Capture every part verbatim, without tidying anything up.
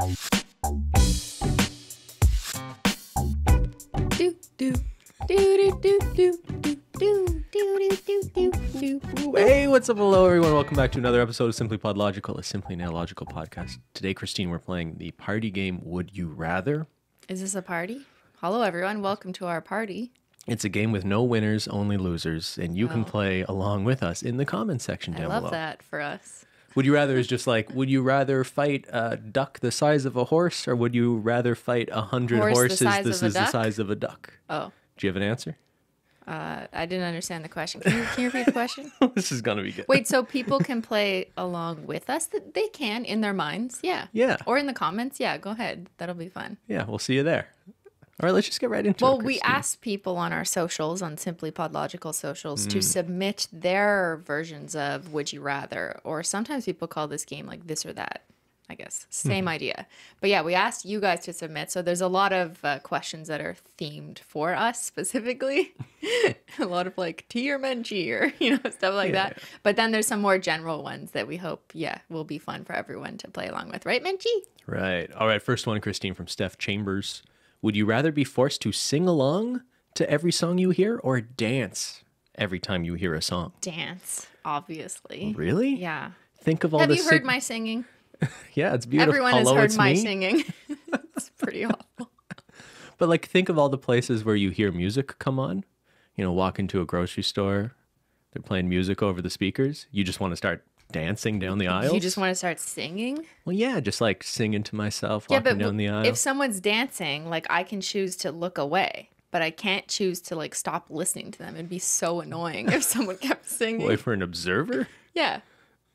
Do do do do do do do do do do do do. Hey, what's up? Hello, everyone. Welcome back to another episode of Simply Podlogical, a simply and illogical podcast. Today, Christine, we're playing the party game. Would you rather? Is this a party? Hello, everyone. Welcome to our party. It's a game with no winners, only losers, and you oh. can play along with us in the comments section down below. I love below. that for us. Would you rather is just like, would you rather fight a duck the size of a horse, or would you rather fight a hundred horse horses? The this is duck? the size of a duck. Oh. Do you have an answer? Uh, I didn't understand the question. Can you, can you repeat the question? This is going to be good. Wait, so people can play along with us? They can, in their minds. Yeah. Yeah. Or in the comments. Yeah, go ahead. That'll be fun. Yeah, we'll see you there. All right, let's just get right into well, it. Well, we asked people on our socials, on Simply Podlogical socials, mm. to submit their versions of Would You Rather, or sometimes people call this game like this or that, I guess. Same mm. idea. But yeah, we asked you guys to submit, so there's a lot of uh, questions that are themed for us specifically. A lot of like, tea or Menchie or, you know, stuff like yeah. that. But then there's some more general ones that we hope, yeah, will be fun for everyone to play along with. Right, Menchie? Right. All right, first one, Cristine, from Steph Chambers. Would you rather be forced to sing along to every song you hear or dance every time you hear a song? Dance, obviously. Really? Yeah. Think of all the... Have you heard my singing? Yeah, it's beautiful. Everyone has heard my singing. It's pretty awful. But like, think of all the places where you hear music come on. You know, walk into a grocery store, they're playing music over the speakers. You just want to start dancing down the aisle. You just want to start singing? Well, yeah, just like singing to myself, yeah, walking down the aisle. If someone's dancing, like I can choose to look away, but I can't choose to like stop listening to them. It'd be so annoying if someone kept singing. Wait for an observer? Yeah.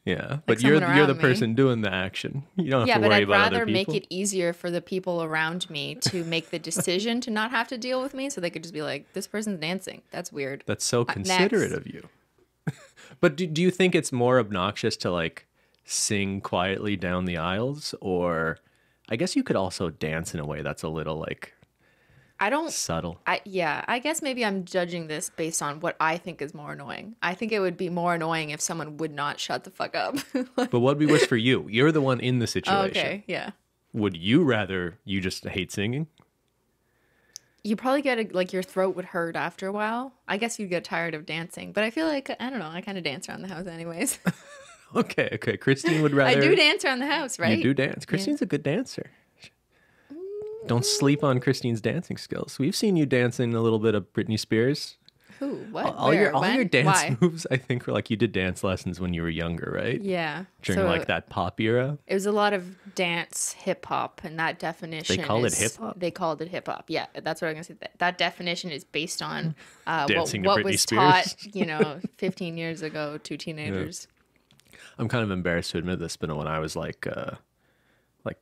Yeah, like but you're you're the me. person doing the action. You don't have yeah, to worry about other people. Yeah, but I'd rather make it easier for the people around me to make the decision to not have to deal with me, so they could just be like, this person's dancing. That's weird. That's so considerate uh, of you. But do, do you think it's more obnoxious to like sing quietly down the aisles, or I guess you could also dance in a way that's a little like I don't subtle. I yeah, I guess maybe I'm judging this based on what I think is more annoying. I think it would be more annoying if someone would not shut the fuck up. Like, but what would be worse for you? You're the one in the situation. Okay, yeah. Would you rather you just hate singing? You probably get a, like your throat would hurt after a while. I guess you'd get tired of dancing, but I feel like I don't know. I kind of dance around the house, anyways. okay, okay. Christine would rather. I do dance around the house, right? You do dance. Christine's yeah. a good dancer. Don't sleep on Christine's dancing skills. We've seen you dancing a little bit of Britney Spears. Who? What? All, all Where? your all when? your dance Why? moves, I think, were like you did dance lessons when you were younger, right? Yeah. During so like that pop era. It was a lot of dance hip hop, and that definition. They call is, it hip hop. They called it hip hop. Yeah, that's what I'm gonna say. That, that definition is based on uh, Dancing what, to what Britney was Spears. taught, you know, fifteen years ago to teenagers. Yeah. I'm kind of embarrassed to admit this, but when I was like, uh, like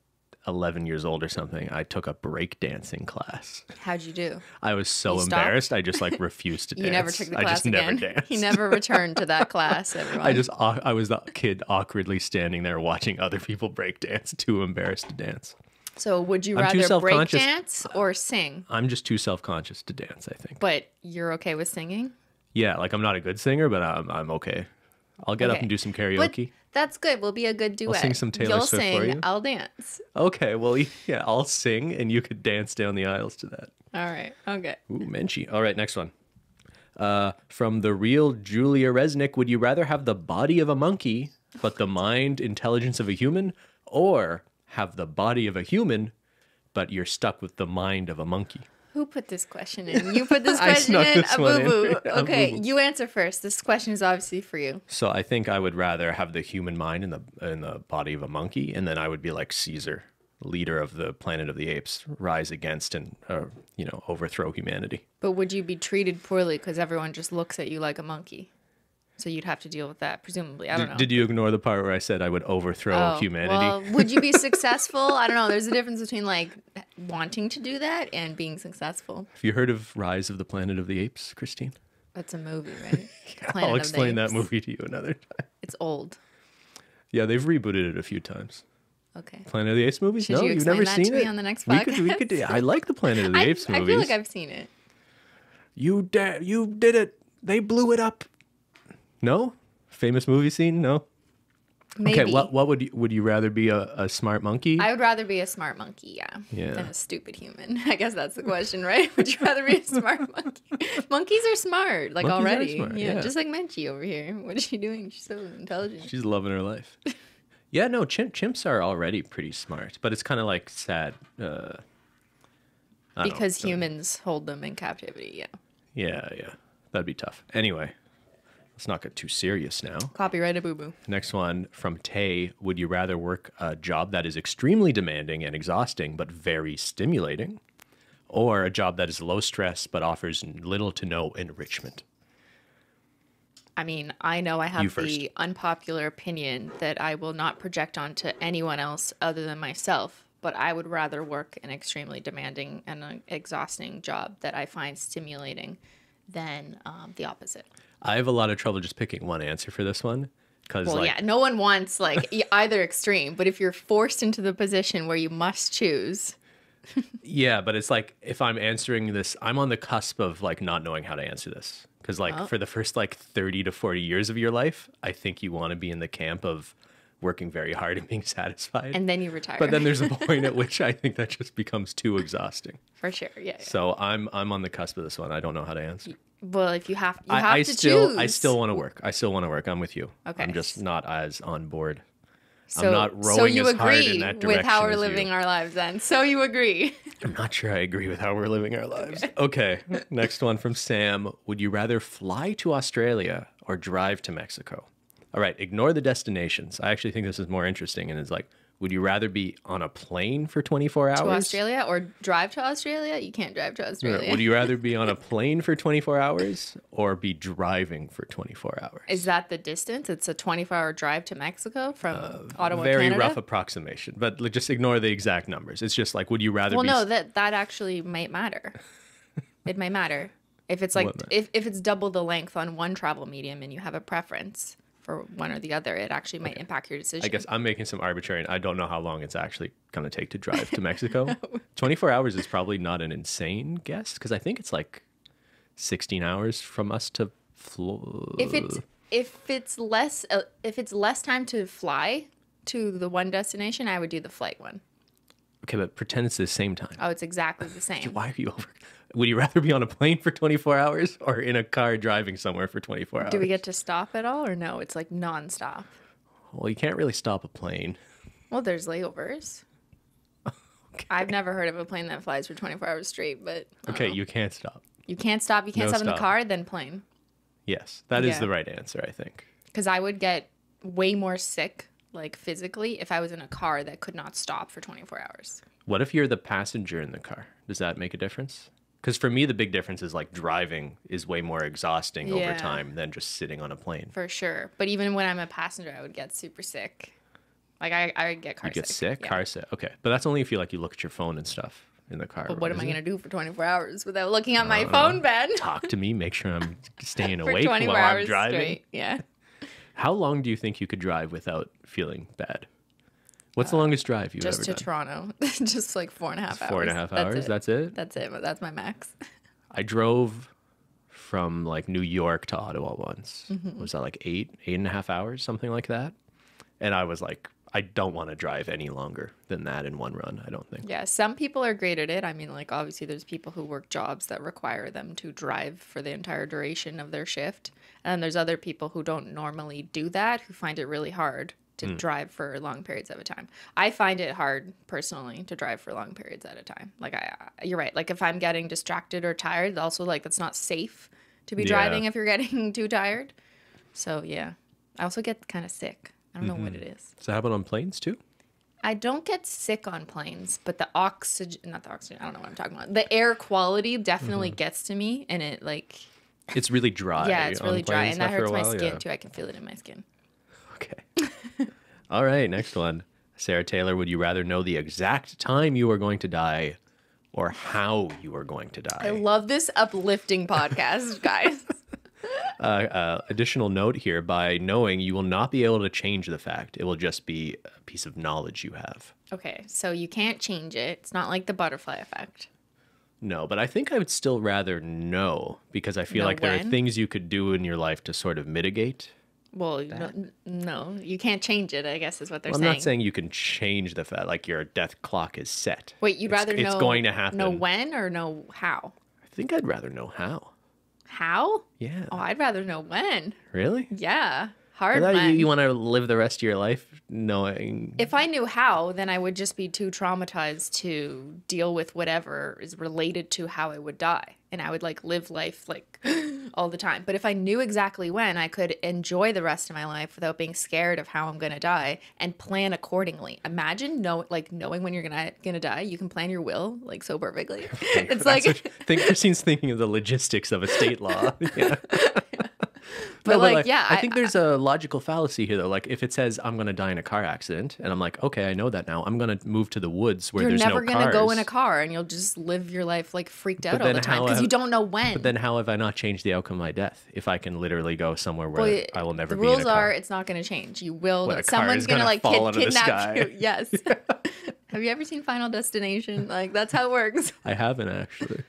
eleven years old or something, I took a break dancing class. How'd you do? I was so you embarrassed. Stopped? I just like refused to dance. You never took the class I just again. Never danced. You never returned to that class. Everyone. I just I was the kid awkwardly standing there watching other people break dance, too embarrassed to dance. So would you I'm rather break dance or sing? I'm just too self-conscious to dance, I think. But you're okay with singing? Yeah, like I'm not a good singer, but I'm I'm okay. I'll get okay. up and do some karaoke. But that's good. We'll be a good duet. I'll sing some Taylor You'll Swift sing, for you. I'll dance. Okay. Well, yeah, I'll sing and you could dance down the aisles to that. All right. Okay. Ooh, Menchie. All right. Next one. Uh, from the real Julia Resnick, would you rather have the body of a monkey, but the mind intelligence of a human, or have the body of a human, but you're stuck with the mind of a monkey? Who put this question in? You put this question in? This a boo-boo. In. Yeah, okay, boo-boo. You answer first. This question is obviously for you. So I think I would rather have the human mind in the in the body of a monkey, and then I would be like Caesar, leader of the planet of the apes, rise against and, uh, you know, overthrow humanity. But would you be treated poorly because everyone just looks at you like a monkey? So you'd have to deal with that, presumably. I don't know. Did you ignore the part where I said I would overthrow oh, humanity? Well, would you be successful? I don't know. There's a difference between like wanting to do that and being successful. Have you heard of Rise of the Planet of the Apes, Christine? That's a movie, right? yeah, I'll explain that movie to you another time. It's old. Yeah, they've rebooted it a few times. Okay. Planet of the Apes movies? Should no, you you've never that seen to me it. On the next podcast? We could, we could do, I like the Planet of the I, Apes movies. I feel like I've seen it. You da you did it. They blew it up. No? Famous movie scene? No? Maybe. Okay, what what would you, would you rather be a, a smart monkey? I would rather be a smart monkey, yeah, yeah, than a stupid human. I guess that's the question, right? Would you rather be a smart monkey? Monkeys are smart, like Monkeys already. Smart, yeah, yeah, just like Menchie over here. What is she doing? She's so intelligent. She's loving her life. Yeah, no, chimp, chimps are already pretty smart, but it's kind of like sad uh, I because don't, humans don't... hold them in captivity. Yeah. Yeah, yeah, that'd be tough. Anyway. Let's not get too serious now. Copyrighted boo-boo. Next one from Tay. Would you rather work a job that is extremely demanding and exhausting but very stimulating, or a job that is low stress but offers little to no enrichment? I mean, I know I have the unpopular opinion that I will not project onto anyone else other than myself, but I would rather work an extremely demanding and exhausting job that I find stimulating than um, the opposite. I have a lot of trouble just picking one answer for this one. Cause well, like... yeah, no one wants like either extreme, but if you're forced into the position where you must choose. Yeah, but it's like if I'm answering this, I'm on the cusp of like not knowing how to answer this. Because like oh. for the first like thirty to forty years of your life, I think you want to be in the camp of working very hard and being satisfied. And then you retire. But then there's a point at which I think that just becomes too exhausting. For sure, yeah. yeah. So I'm, I'm on the cusp of this one. I don't know how to answer. You... Well, if you have, you I, have I to still, choose. I still want to work. I still want to work. I'm with you. Okay. I'm just not as on board. So, I'm not rowing so you as agree hard in that direction with how we're living you. our lives then. So you agree. I'm not sure I agree with how we're living our lives. Okay. okay. Next one from Sam. Would you rather fly to Australia or drive to Mexico? All right. Ignore the destinations. I actually think this is more interesting. And it's like, would you rather be on a plane for twenty-four hours? To Australia or drive to Australia? You can't drive to Australia. No, would you rather be on a plane for twenty-four hours or be driving for twenty-four hours? Is that the distance? It's a twenty-four hour drive to Mexico from uh, Ottawa, very Canada? Very rough approximation, but like, just ignore the exact numbers. It's just like, would you rather well, be... Well, no, that, that actually might matter. It might matter. If it's like if, if it's double the length on one travel medium and you have a preference for one or the other, it actually might okay. impact your decision. I guess I'm making some arbitrary, and I don't know how long it's actually going to take to drive to Mexico. twenty-four hours is probably not an insane guess, because I think it's like sixteen hours from us to flo- if it's if it's less uh, if it's less time to fly to the one destination, I would do the flight one. Okay, but pretend it's the same time. Oh, it's exactly the same. Why are you over? Would you rather be on a plane for twenty-four hours or in a car driving somewhere for twenty-four hours? Do we get to stop at all or no? It's like nonstop. Well, you can't really stop a plane. Well, there's layovers. Okay. I've never heard of a plane that flies for twenty-four hours straight, but... Okay, know. you can't stop. You can't stop. You can't no stop, stop in the car, then plane. Yes, that yeah. is the right answer, I think. Because I would get way more sick, like physically, if I was in a car that could not stop for twenty-four hours. What if you're the passenger in the car? Does that make a difference? Because for me, the big difference is like driving is way more exhausting yeah. over time than just sitting on a plane. For sure. But even when I'm a passenger, I would get super sick. Like I, I would get car You'd sick. You get sick? Yeah. Car sick. Okay. But that's only if you like you look at your phone and stuff in the car. But what right? am I going to do for twenty-four hours without looking at my know. phone, Ben? Talk to me. Make sure I'm staying awake while I'm driving. Straight. Yeah. How long do you think you could drive without feeling bad? What's the longest drive you've ever done? Just to Toronto. Just like four and a half hours. Four and a half hours? That's it? That's it. That's my max. I drove from like New York to Ottawa once. Mm-hmm. Was that like eight, eight and a half hours, something like that? And I was like, I don't want to drive any longer than that in one run, I don't think. Yeah, some people are great at it. I mean, like obviously there's people who work jobs that require them to drive for the entire duration of their shift. And there's other people who don't normally do that, who find it really hard to mm. drive for long periods at a time. I find it hard personally to drive for long periods at a time. Like I, I you're right. Like if I'm getting distracted or tired, also like it's not safe to be yeah. driving if you're getting too tired. So yeah, I also get kind of sick. I don't mm-hmm. know what it is. Does that happen on planes too? I don't get sick on planes, but the oxygen, not the oxygen. I don't know what I'm talking about. The air quality definitely mm-hmm. gets to me, and it like it's really dry. Yeah, it's really dry, and that hurts while, my skin yeah. too. I can feel it in my skin. Okay. All right, next one. Sarah Taylor, would you rather know the exact time you are going to die or how you are going to die? I love this uplifting podcast, guys. uh, uh, additional note here, by knowing you will not be able to change the fact. It will just be a piece of knowledge you have. Okay, so you can't change it. It's not like the butterfly effect. No, but I think I would still rather know because I feel no like when? there are things you could do in your life to sort of mitigate Well, no, no, you can't change it, I guess is what they're well, saying. I'm not saying you can change the fact, like your death clock is set. Wait, you'd it's, rather it's know, going to happen. Know when or know how? I think I'd rather know how. How? Yeah. Oh, I'd rather know when. Really? Yeah. Hard when. You, you want to live the rest of your life knowing. If I knew how, then I would just be too traumatized to deal with whatever is related to how I would die. And I would like live life like all the time. But if I knew exactly when, I could enjoy the rest of my life without being scared of how I'm going to die and plan accordingly. Imagine know, like knowing when you're gonna gonna die. You can plan your will like so perfectly. It's like what, I think Christine's thinking of the logistics of estate law. Yeah. But, no, like, but like, yeah, I, I think there's I, a logical fallacy here, though. Like, if it says I'm going to die in a car accident, and I'm like, okay, I know that now. I'm going to move to the woods where there's no cars. You're never going to go in a car, and you'll just live your life like freaked out all the time because you don't know when. But then, how have I not changed the outcome of my death? If I can literally go somewhere where well, I will never be in a car. The rules are it's not going to change. You will. Well, someone's going to like fall kid, kidnap you. Yes. Yeah. Have you ever seen Final Destination? Like, that's how it works. I haven't actually.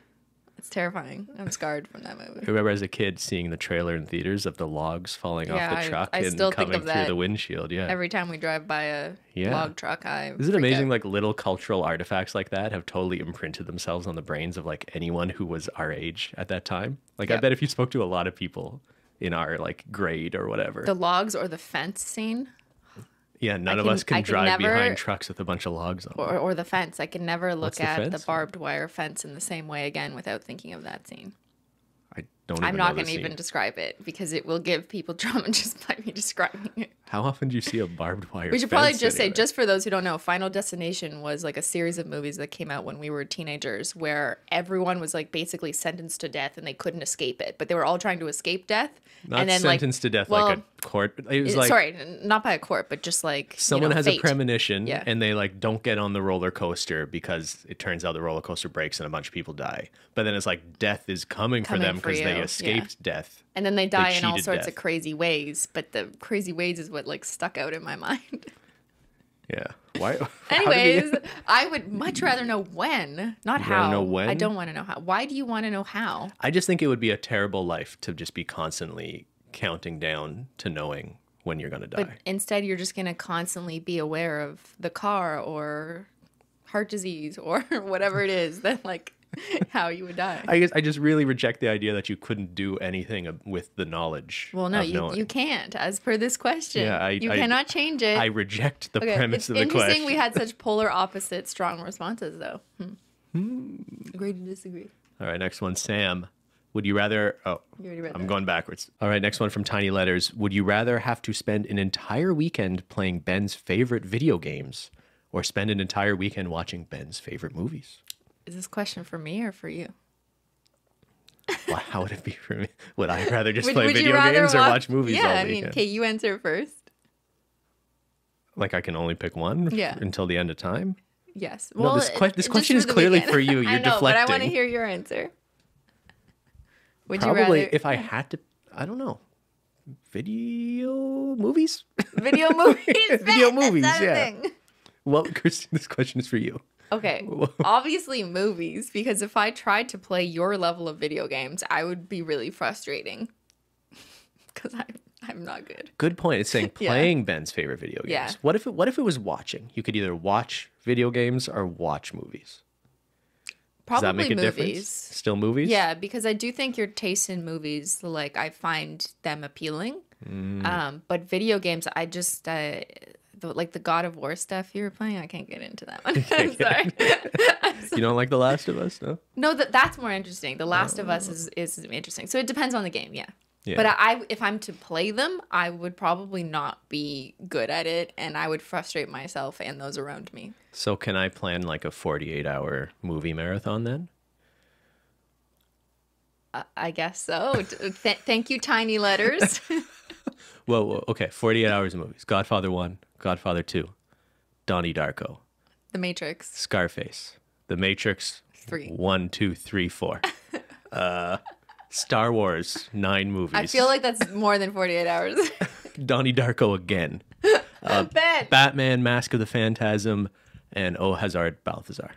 It's terrifying. I'm scarred from that movie. I remember as a kid seeing the trailer in theaters of the logs falling yeah, off the truck I, I and coming through the windshield. Yeah. Every time we drive by a yeah. log truck, I Isn't it amazing out. Like little cultural artifacts like that have totally imprinted themselves on the brains of like anyone who was our age at that time? Like yep. I bet if you spoke to a lot of people in our like grade or whatever. The logs or the fence scene. Yeah, none I of can, us can, can drive never, behind trucks with a bunch of logs on or, or the fence. I can never look the at fence? the barbed wire fence in the same way again without thinking of that scene. I don't even I'm not going to even describe it because it will give people trauma just by me describing it. How often do you see a barbed wire fence? We should fence probably just anywhere? say, just for those who don't know, Final Destination was like a series of movies that came out when we were teenagers where everyone was like basically sentenced to death and they couldn't escape it. But they were all trying to escape death. Not and then sentenced like, to death well, like a court. It was like, sorry, not by a court, but just like someone you know, has fate. a premonition yeah. and they like don't get on the roller coaster because it turns out the roller coaster breaks and a bunch of people die. But then it's like death is coming, coming for them because they escaped yeah. death. And then they die they in all sorts death. of crazy ways. But the crazy ways is what like stuck out in my mind. Yeah. Why? Anyways, we... I would much rather know when, not you how. Know when? I don't want to know how. Why do you want to know how? I just think it would be a terrible life to just be constantly counting down to knowing when you're going to die. But instead, you're just going to constantly be aware of the car or heart disease or whatever it is that like how you would die. I guess I just really reject the idea that you couldn't do anything with the knowledge. Well, no, you knowing. you can't, as per this question. Yeah, I, you I, cannot change it. I reject the okay, premise of the question. It's interesting we had such polar opposite strong responses, though. Hmm. Hmm. Agree to disagree. All right, next one, Sam. Would you rather... Oh, you already read I'm that. going backwards. All right, next one from Tiny Letters. Would you rather have to spend an entire weekend playing Ben's favorite video games or spend an entire weekend watching Ben's favorite movies? Is this question for me or for you? Well, how would it be for me? Would I rather just would, play would video games watch, or watch movies yeah, all weekend? Yeah, I mean, okay, you answer first. Like I can only pick one yeah. until the end of time? Yes. No, well, this, que this question is clearly weekend. for you. You're I know, deflecting. But I want to hear your answer. Would Probably you rather... if I had to, I don't know. Video movies? Video movies? Video movies, That's yeah. Thing. Well, Christine, this question is for you. Okay, obviously movies, because if I tried to play your level of video games, I would be really frustrating because I'm, I'm not good. Good point. It's saying playing yeah. Ben's favorite video games. Yeah. What if it, what if it was watching? You could either watch video games or watch movies. Probably Does that make a movies. difference? Still movies? Yeah, because I do think your taste in movies, like I find them appealing. Mm. Um, but video games, I just... Uh, The, like the God of War stuff you were playing, I can't get into that one. I'm sorry. I'm sorry. You don't like The Last of Us, no? No, that that's more interesting. The Last oh. of Us is is interesting. So it depends on the game, yeah. yeah. But I, if I'm to play them, I would probably not be good at it, and I would frustrate myself and those around me. So can I plan like a forty-eight hour movie marathon then? Uh, I guess so. Th thank you, Tiny Letters. Whoa, whoa, okay. forty-eight hours of movies. Godfather one, Godfather two, Donnie Darko. The Matrix. Scarface. The Matrix. Three. One, two, three, four. uh, Star Wars, nine movies. I feel like that's more than forty-eight hours. Donnie Darko again. Uh, ben. Batman, Mask of the Phantasm, and Oh Hazard Balthazar.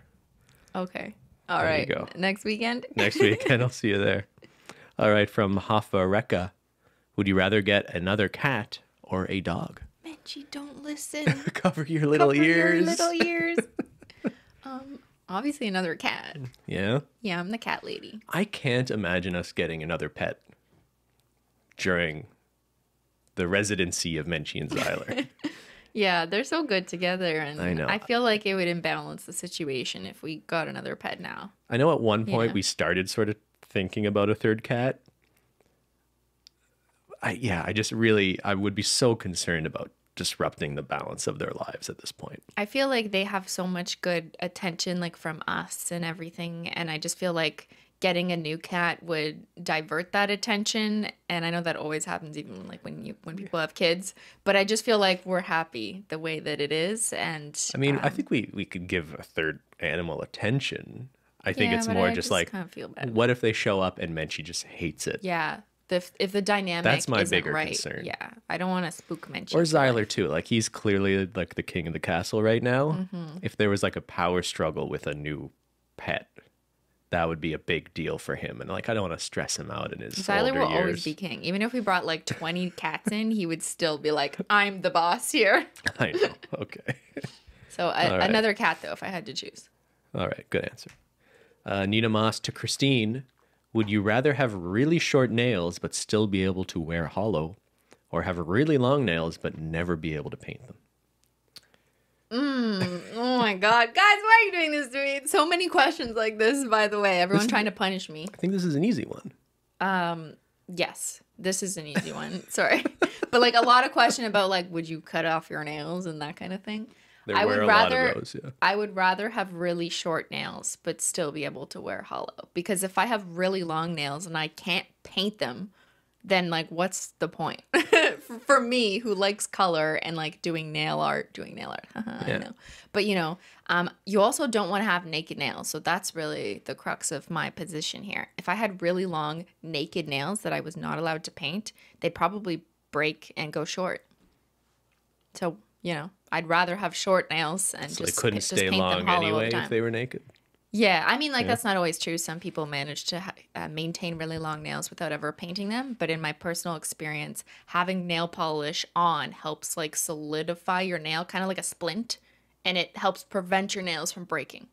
Okay. All there right. You go. Next weekend? Next weekend. I'll see you there. All right. From Hafa Reka. Would you rather get another cat or a dog? Menchie, don't listen. Cover your little Cover ears. Your little ears. um, obviously another cat. Yeah? Yeah, I'm the cat lady. I can't imagine us getting another pet during the residency of Menchie and Zyler. Yeah, they're so good together, and I, know. I feel like it would imbalance the situation if we got another pet now. I know at one point yeah. we started sort of thinking about a third cat. I yeah, I just really, I would be so concerned about disrupting the balance of their lives at this point. I feel like they have so much good attention, like, from us and everything, and I just feel like getting a new cat would divert that attention. And I know that always happens, even like when you when people have kids. But I just feel like we're happy the way that it is. And I mean, um, I think we, we could give a third animal attention. I think yeah, it's more I just, just like, kind of feel bad. What if they show up and Menchie just hates it? Yeah. The, if the dynamic That's my isn't bigger right, concern. Yeah. I don't want to spook Menchie. Or Zyler too. Like, he's clearly like the king of the castle right now. Mm-hmm. If there was like a power struggle with a new pet, that would be a big deal for him. And, like, I don't want to stress him out in his Zyler will years. Always be king. Even if we brought, like, twenty cats in, he would still be like, I'm the boss here. I know. Okay. So, a, right. another cat, though, if I had to choose. All right. Good answer. Uh, Nina Moss to Cristine. Would you rather have really short nails but still be able to wear hollow, or have really long nails but never be able to paint them? Mm, oh my God, guys, why are you doing this to me? So many questions like this, by the way. Everyone this trying is, to punish me. I think this is an easy one. Um, yes, this is an easy one. Sorry, but like a lot of question about like, would you cut off your nails and that kind of thing? There I were would a rather, lot of those, yeah. I would rather have really short nails but still be able to wear hollow, because if I have really long nails and I can't paint them, then like, what's the point? For me, who likes color and like doing nail art, doing nail art, I yeah. know. But you know, um, you also don't want to have naked nails. So that's really the crux of my position here. If I had really long naked nails that I was not allowed to paint, they'd probably break and go short. So, you know, I'd rather have short nails and so just, they couldn't just stay paint long them anyway the if they were naked. Yeah, I mean, like, yeah. that's not always true. Some people manage to ha uh, maintain really long nails without ever painting them. But in my personal experience, having nail polish on helps, like, solidify your nail, kind of like a splint. And it helps prevent your nails from breaking,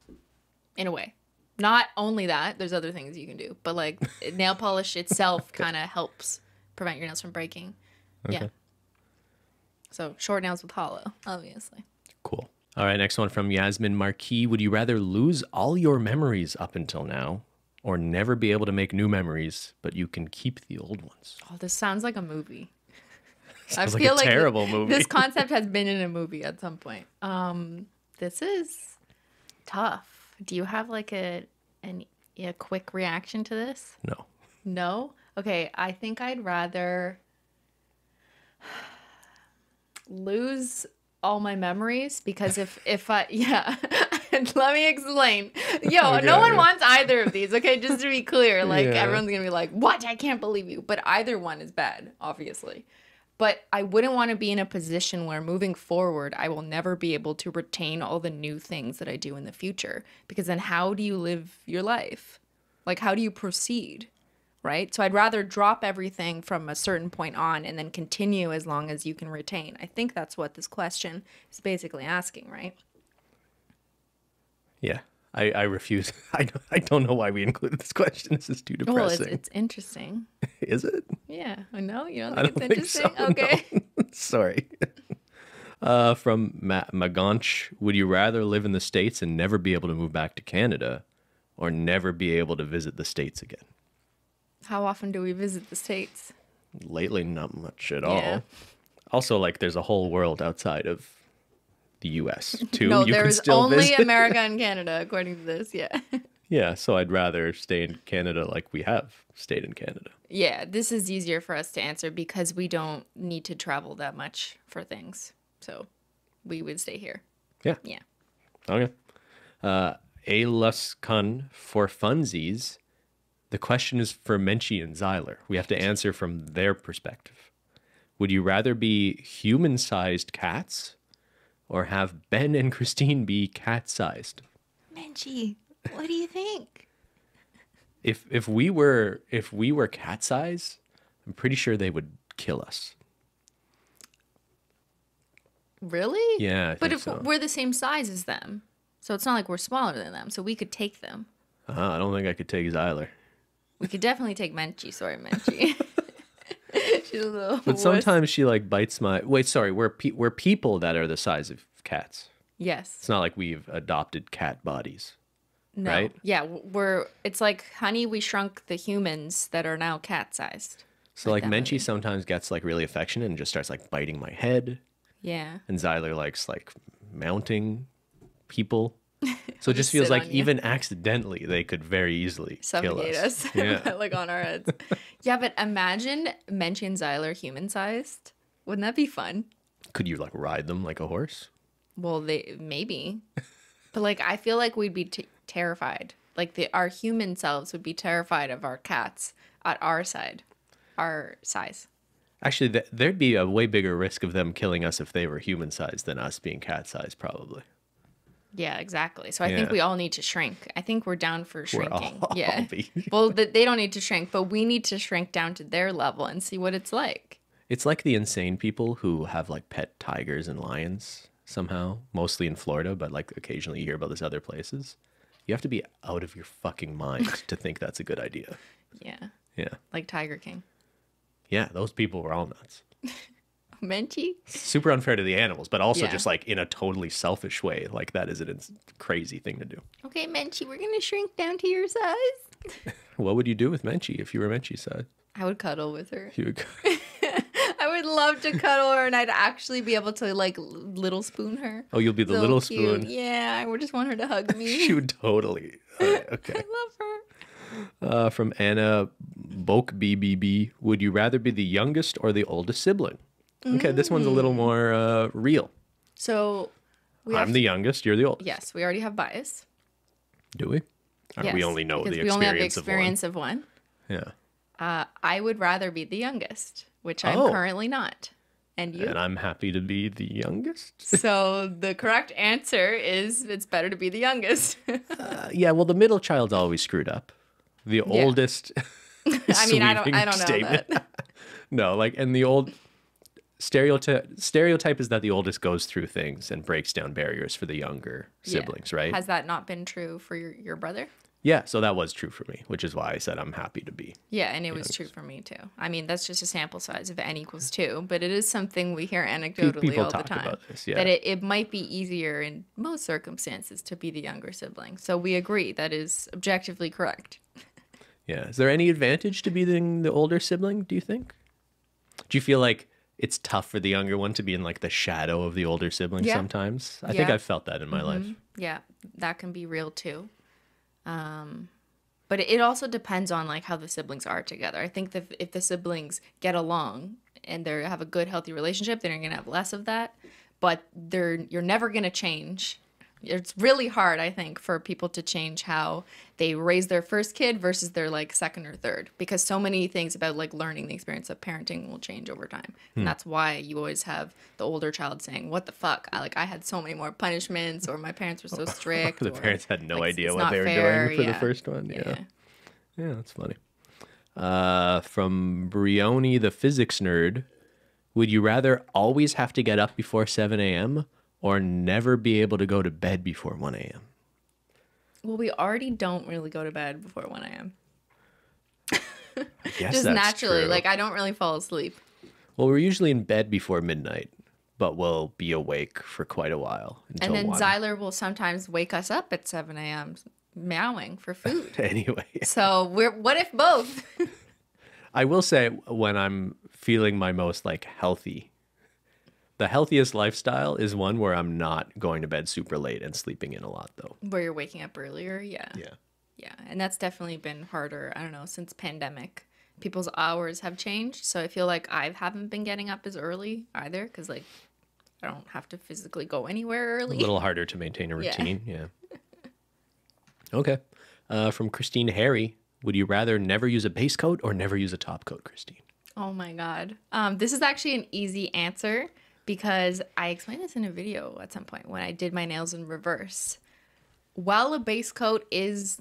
in a way. Not only that, there's other things you can do. But, like, nail polish itself okay. kind of helps prevent your nails from breaking. Okay. Yeah. So, short nails with hollow, obviously. Cool. All right, next one from Yasmin Marquis. Would you rather lose all your memories up until now, or never be able to make new memories, but you can keep the old ones? Oh, this sounds like a movie. Sounds I feel like a terrible like movie. This concept has been in a movie at some point. Um, this is tough. Do you have like a an, a quick reaction to this? No. No? Okay, I think I'd rather lose all my memories, because if if I yeah let me explain. Yo, okay, no one yeah. wants either of these, okay, just to be clear, like yeah. everyone's gonna be like, what, I can't believe you, but either one is bad, obviously. But I wouldn't want to be in a position where moving forward I will never be able to retain all the new things that I do in the future, because then how do you live your life? Like, how do you proceed? Right? So I'd rather drop everything from a certain point on and then continue as long as you can retain. I think that's what this question is basically asking, right? Yeah. I, I refuse. I don't, I don't know why we included this question. This is too depressing. Well, it's, it's interesting. Is it? Yeah. I know. You don't think I don't it's think interesting? So, okay. No. Sorry. Uh, from Ma Maganch, would you rather live in the States and never be able to move back to Canada, or never be able to visit the States again? How often do we visit the States? Lately, not much at yeah. all. Also, like, there's a whole world outside of the U S too. No, you there can is still only visit. America and Canada, according to this, yeah. Yeah, so I'd rather stay in Canada like we have stayed in Canada. Yeah, this is easier for us to answer because we don't need to travel that much for things. So we would stay here. Yeah. Yeah. Okay. Uh, Alaskan for funsies. The question is for Menchie and Zyler. We have to answer from their perspective. Would you rather be human-sized cats, or have Ben and Cristine be cat-sized? Menchie, what do you think? If if we were if we were cat-sized, I'm pretty sure they would kill us. Really? Yeah. I but if so. we're the same size as them, so it's not like we're smaller than them, so we could take them. Uh-huh, I don't think I could take Zyler. We could definitely take Menchie. Sorry, Menchie. She's a little. But worse. Sometimes she like bites my. Wait, sorry. We're pe we're people that are the size of cats. Yes. It's not like we've adopted cat bodies. No. Right? Yeah, we're. It's like, honey, we shrunk the humans that are now cat sized. So like, like Menchie sometimes gets like really affectionate and just starts like biting my head. Yeah. And Zyler likes like mounting people. So it just feels like even accidentally they could very easily suffocate us. us. Yeah. Like on our heads. Yeah, but imagine Menchie and Zyler human sized. Wouldn't that be fun? Could you like ride them like a horse? Well, they maybe. But like I feel like we'd be t terrified. Like the our human selves would be terrified of our cats at our side, our size. Actually, th there'd be a way bigger risk of them killing us if they were human sized than us being cat sized, probably. Yeah, exactly. So I yeah. think we all need to shrink. I think we're down for shrinking. All, yeah. Well, they don't need to shrink, but we need to shrink down to their level and see what it's like. It's like the insane people who have like pet tigers and lions somehow, mostly in Florida, but like occasionally you hear about this other places. You have to be out of your fucking mind to think that's a good idea. Yeah. Yeah. Like Tiger King. Yeah, those people were all nuts. Menchie? Super unfair to the animals, but also yeah. just like in a totally selfish way. Like that is a crazy thing to do. Okay, Menchie, we're going to shrink down to your size. What would you do with Menchie if you were Menchie's size? I would cuddle with her. You would cuddle. I would love to cuddle her and I'd actually be able to like little spoon her. Oh, you'll be the so little cute. spoon. Yeah, I would just want her to hug me. She would totally. Uh, okay. I love her. Uh, from Anna Boke, B B B, would you rather be the youngest or the oldest sibling? Okay, this one's a little more uh, real. So, we I'm to... the youngest, you're the oldest. Yes, we already have bias. Do we? Or yes, we only know the experience, we only have the experience of one. Of one. Yeah. Uh, I would rather be the youngest, which I'm oh. currently not. And you? And I'm happy to be the youngest. So the correct answer is it's better to be the youngest. uh, yeah, well, the middle child's always screwed up. The yeah. oldest. I mean, I don't. I don't know statement. that. No, like, and the old. Stereotype stereotype is that the oldest goes through things and breaks down barriers for the younger siblings, yeah. right? Has that not been true for your, your brother? Yeah, so that was true for me, which is why I said I'm happy to be. Yeah, and it youngest. was true for me too. I mean, that's just a sample size of N equals two, but it is something we hear anecdotally People all talk the time. About this, yeah. That it, it might be easier in most circumstances to be the younger sibling. So we agree that is objectively correct. Yeah. Is there any advantage to being the older sibling, do you think? Do you feel like it's tough for the younger one to be in like the shadow of the older sibling yeah. sometimes. I yeah. think I've felt that in my mm-hmm. life. Yeah, that can be real too. Um, but it also depends on like how the siblings are together. I think that if the siblings get along and they have a good, healthy relationship, then you're going to have less of that. But they're you're never going to change. It's really hard, I think, for people to change how they raise their first kid versus their like second or third, because so many things about like learning the experience of parenting will change over time. Hmm. And that's why you always have the older child saying, what the fuck? I, like I had so many more punishments, or my parents were so strict. The or, parents had no like, idea what they were fair. doing for yeah. the first one. Yeah. yeah. Yeah, that's funny. Uh, from Brioni, the physics nerd, would you rather always have to get up before seven A M or never be able to go to bed before one A M? Well, we already don't really go to bed before one A M Just naturally. True. Like, I don't really fall asleep. Well, we're usually in bed before midnight, but we'll be awake for quite a while. And then one. Zyler will sometimes wake us up at seven A M meowing for food. Anyway. Yeah. So we're what if both? I will say, when I'm feeling my most, like, healthy, the healthiest lifestyle is one where I'm not going to bed super late and sleeping in a lot, though. Where you're waking up earlier, yeah. Yeah. Yeah, and that's definitely been harder, I don't know, since pandemic. People's hours have changed, so I feel like I haven't been getting up as early either, because, like, I don't have to physically go anywhere early. A little harder to maintain a routine, yeah. yeah. Okay. Uh, from Christine Harry, would you rather never use a base coat or never use a top coat, Christine? Oh, my God. Um, this is actually an easy answer, because I explained this in a video at some point when I did my nails in reverse. While a base coat is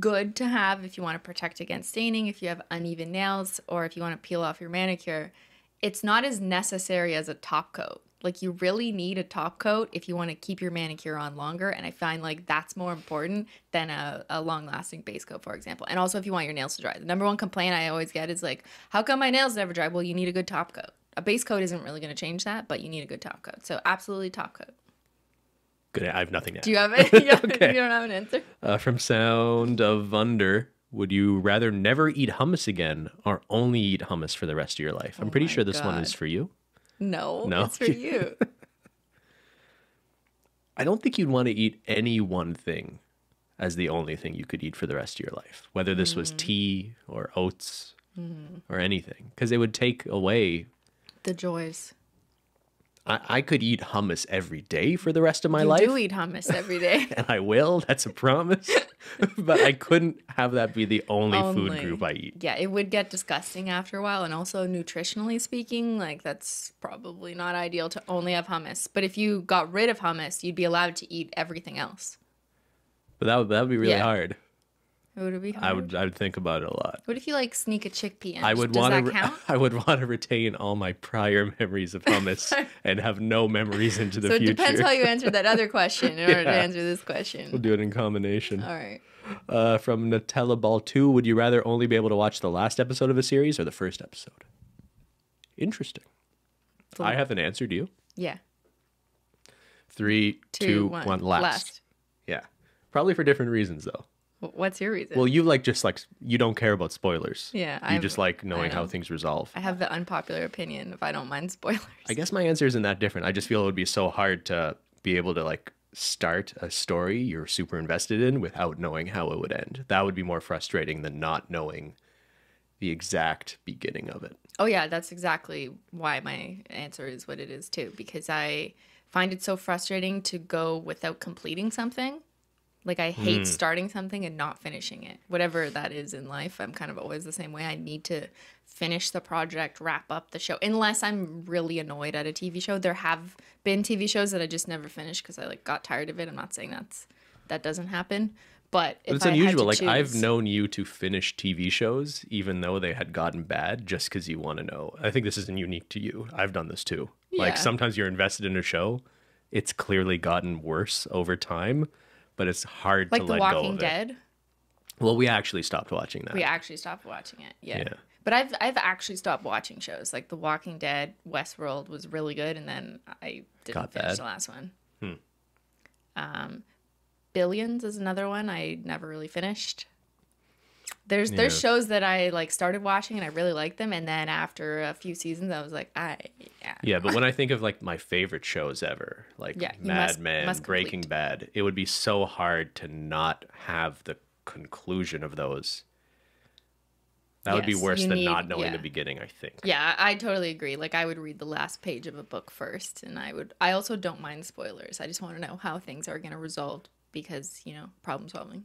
good to have if you want to protect against staining, if you have uneven nails, or if you want to peel off your manicure, it's not as necessary as a top coat. Like, you really need a top coat if you want to keep your manicure on longer. And I find, like, that's more important than a, a long-lasting base coat, for example. And also if you want your nails to dry. The number one complaint I always get is, like, how come my nails never dry? Well, you need a good top coat. A base coat isn't really going to change that, but you need a good top coat. So absolutely top coat. Good. I have nothing to add. Do you have it? You, have, okay. You don't have an answer? Uh, from Sound of Wonder. Would you rather never eat hummus again or only eat hummus for the rest of your life? I'm oh pretty sure this God. one is for you. No, no, it's for you. I don't think you'd want to eat any one thing as the only thing you could eat for the rest of your life, whether this mm-hmm. was tea or oats mm-hmm. or anything, because it would take away the joys. I, I could eat hummus every day for the rest of my you life. I do eat hummus every day. And I will. That's a promise. But I couldn't have that be the only, only food group I eat. Yeah, it would get disgusting after a while. And also nutritionally speaking, like, that's probably not ideal to only have hummus. But if you got rid of hummus, you'd be allowed to eat everything else. But that would, that would be really yeah. hard. It would be hard. I would I would think about it a lot. What if you, like, sneak a chickpea in? I would Does that count? I would want to retain all my prior memories of hummus and have no memories into the so future. So it depends how you answer that other question in yeah. order to answer this question. We'll do it in combination. All right. Uh, from Nutella Ball two, would you rather only be able to watch the last episode of a series or the first episode? Interesting. Cool. I have an answer. Do you? Yeah. Three, two, two one. one. Last. last. Yeah. Probably for different reasons, though. What's your reason? Well, you like just like you don't care about spoilers. Yeah, you I've, just like knowing how things resolve. I have the unpopular opinion if I don't mind spoilers. I guess my answer isn't that different. I just feel it would be so hard to be able to like start a story you're super invested in without knowing how it would end. That would be more frustrating than not knowing the exact beginning of it. Oh yeah, that's exactly why my answer is what it is too, because I find it so frustrating to go without completing something. Like, I hate mm. starting something and not finishing it. Whatever that is in life, I'm kind of always the same way. I need to finish the project, wrap up the show. Unless I'm really annoyed at a T V show. There have been T V shows that I just never finished because I, like, got tired of it. I'm not saying that's that doesn't happen. But, if but it's I unusual. Like, choose... I've known you to finish T V shows even though they had gotten bad just because you want to know. I think this isn't unique to you. I've done this too. Yeah. Like, sometimes you're invested in a show. It's clearly gotten worse over time. But it's hard like to let go of it. Like The Walking Dead? Well, we actually stopped watching that. We actually stopped watching it, yeah. yeah. But I've I've actually stopped watching shows. Like The Walking Dead, Westworld was really good, and then I didn't Got finish bad. the last one. Hmm. Um, Billions is another one I never really finished. There's yeah. there's shows that I like started watching and I really liked them, and then after a few seasons I was like, I yeah. Yeah, but when I think of like my favorite shows ever, like yeah, Mad Men, Breaking Bad, it would be so hard to not have the conclusion of those. That yes, would be worse than need, not knowing yeah. the beginning, I think. Yeah, I totally agree. Like, I would read the last page of a book first, and I would I also don't mind spoilers. I just want to know how things are gonna resolve because, you know, problem solving.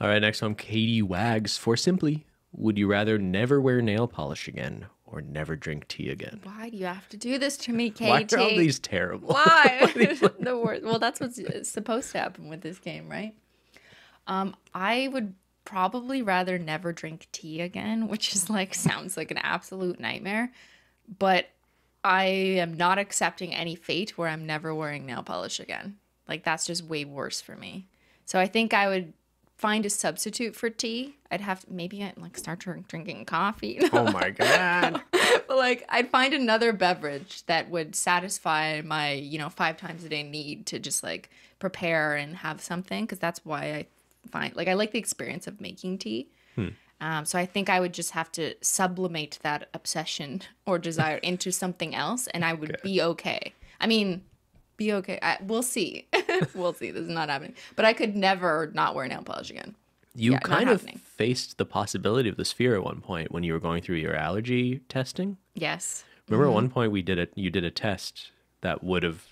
All right, next one, Katie Wags for Simply. Would you rather never wear nail polish again or never drink tea again? Why do you have to do this to me, Katie? Why are all these terrible? Why? Why these like... the worst. Well, that's what's supposed to happen with this game, right? Um, I would probably rather never drink tea again, which is like sounds like an absolute nightmare. But I am not accepting any fate where I'm never wearing nail polish again. Like, that's just way worse for me. So I think I would... find a substitute for tea. I'd have to, maybe I'd like start drink, drinking coffee. You know? Oh my God. But like, I'd find another beverage that would satisfy my, you know, five times a day need to just like prepare and have something. Cause that's why I find like, I like the experience of making tea. Hmm. Um, so I think I would just have to sublimate that obsession or desire into something else. And I would okay. be okay. I mean, be okay. I, we'll see. We'll see. This is not happening. But I could never not wear nail polish again. You yeah, kind of happening. faced the possibility of this fear at one point when you were going through your allergy testing. Yes. Remember mm-hmm. at one point we did a, you did a test that would have